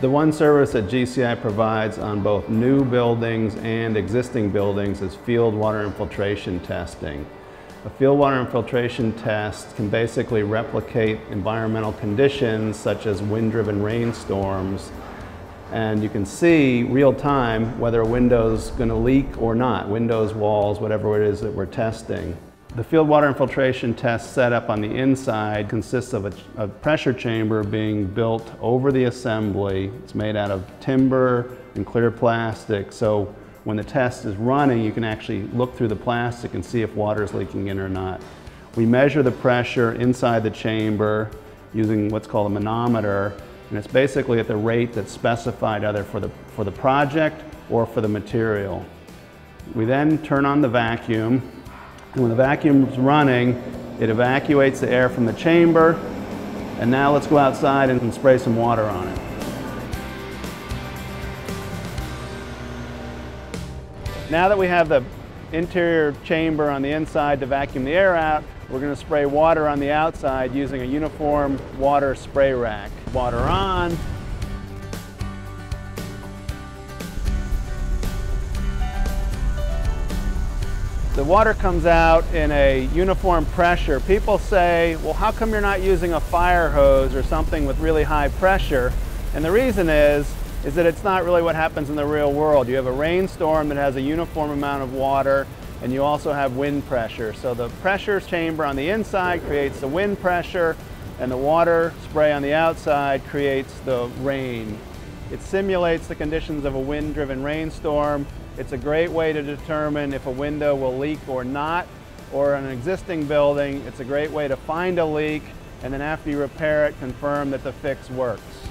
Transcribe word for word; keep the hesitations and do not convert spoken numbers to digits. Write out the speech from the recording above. The one service that G C I provides on both new buildings and existing buildings is field water infiltration testing. A field water infiltration test can basically replicate environmental conditions such as wind-driven rainstorms, and you can see real time whether a window's going to leak or not, windows, walls, whatever it is that we're testing. The field water infiltration test setup on the inside consists of a, a pressure chamber being built over the assembly. It's made out of timber and clear plastic, so when the test is running, you can actually look through the plastic and see if water is leaking in or not. We measure the pressure inside the chamber using what's called a manometer, and it's basically at the rate that's specified either for the, for the project or for the material. We then turn on the vacuum. And when the vacuum's running, it evacuates the air from the chamber. And now let's go outside and spray some water on it. Now that we have the interior chamber on the inside to vacuum the air out, we're going to spray water on the outside using a uniform water spray rack. Water on. The water comes out in a uniform pressure. People say, well, how come you're not using a fire hose or something with really high pressure? And the reason is, is that it's not really what happens in the real world. You have a rainstorm that has a uniform amount of water, and you also have wind pressure. So the pressure chamber on the inside creates the wind pressure, and the water spray on the outside creates the rain. It simulates the conditions of a wind-driven rainstorm. It's a great way to determine if a window will leak or not, or an existing building. It's a great way to find a leak, and then after you repair it, confirm that the fix works.